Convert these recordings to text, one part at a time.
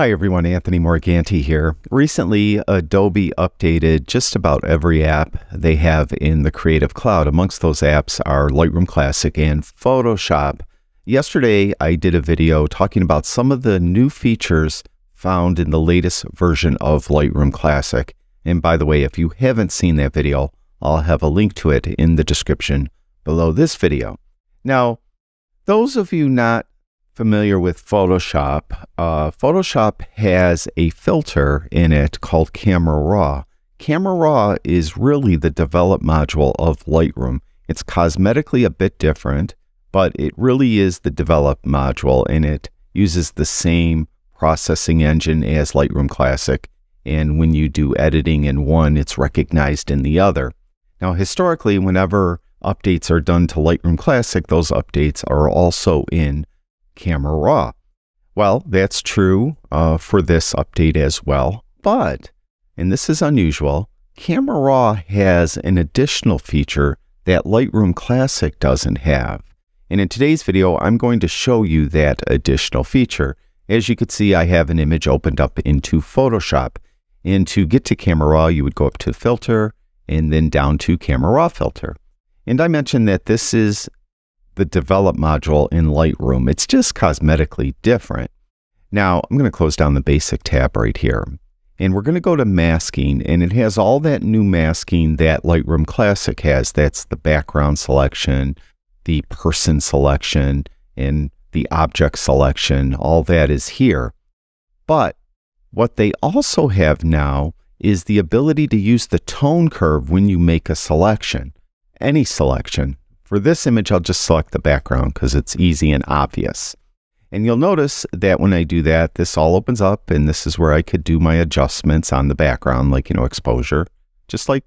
Hi everyone, Anthony Morganti here. Recently, Adobe updated just about every app they have in the Creative Cloud. Amongst those apps are Lightroom Classic and Photoshop. Yesterday, I did a video talking about some of the new features found in the latest version of Lightroom Classic. And by the way, if you haven't seen that video, I'll have a link to it in the description below this video. Now, those of you not familiar with Photoshop, Photoshop has a filter in it called Camera Raw. Camera Raw is really the develop module of Lightroom. It's cosmetically a bit different, but it really is the develop module, and it uses the same processing engine as Lightroom Classic. And when you do editing in one, it's recognized in the other. Now, historically, whenever updates are done to Lightroom Classic, those updates are also in Camera Raw. Well, that's true for this update as well, but, and this is unusual, Camera Raw has an additional feature that Lightroom Classic doesn't have. And in today's video, I'm going to show you that additional feature. As you can see, I have an image opened up into Photoshop. And to get to Camera Raw, you would go up to Filter and then down to Camera Raw Filter. And I mentioned that this is the develop module in Lightroom. It's just cosmetically different. Now, I'm going to close down the basic tab right here. And we're going to go to masking, and it has all that new masking that Lightroom Classic has. That's the background selection, the person selection, and the object selection. All that is here. But what they also have now is the ability to use the tone curve when you make a selection, any selection. For this image, I'll just select the background because it's easy and obvious. And you'll notice that when I do that, this all opens up, and this is where I could do my adjustments on the background, like, you know, exposure, just like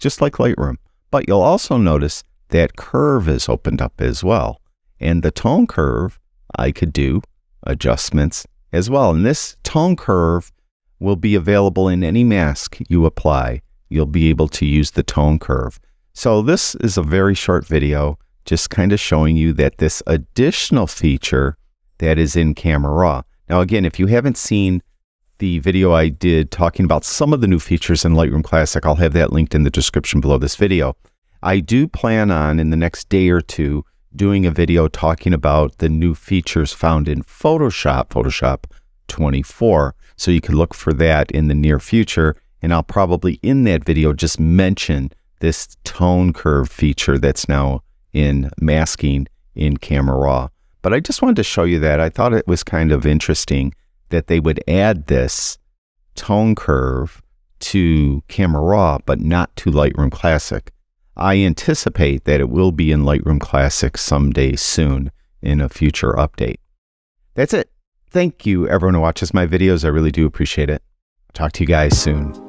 Lightroom. But you'll also notice that curve is opened up as well. And the tone curve, I could do adjustments as well. And this tone curve will be available in any mask you apply. You'll be able to use the tone curve. So this is a very short video, just kind of showing you that this additional feature that is in Camera Raw. Now again, if you haven't seen the video I did talking about some of the new features in Lightroom Classic, I'll have that linked in the description below this video. I do plan on, in the next day or two, doing a video talking about the new features found in Photoshop, Photoshop 24. So you can look for that in the near future, and I'll probably in that video just mention this tone curve feature that's now in masking in Camera Raw. But I just wanted to show you that. I thought it was kind of interesting that they would add this tone curve to Camera Raw, but not to Lightroom Classic. I anticipate that it will be in Lightroom Classic someday soon in a future update. That's it. Thank you everyone who watches my videos. I really do appreciate it. I'll talk to you guys soon.